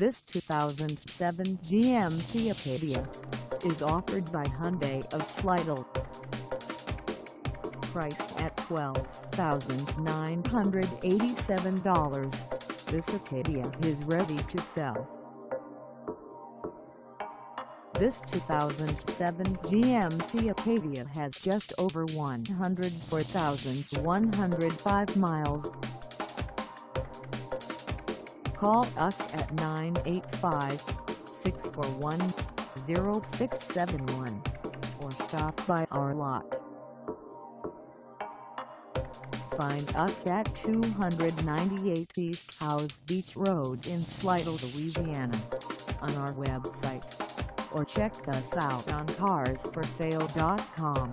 This 2007 GMC Acadia is offered by Hyundai of Slidell. Priced at $12,987, this Acadia is ready to sell. This 2007 GMC Acadia has just over 104,105 miles. Call us at 985-641-0671 or stop by our lot. Find us at 298 East Howze Beach Road in Slidell, Louisiana on our website, or check us out on carsforsale.com.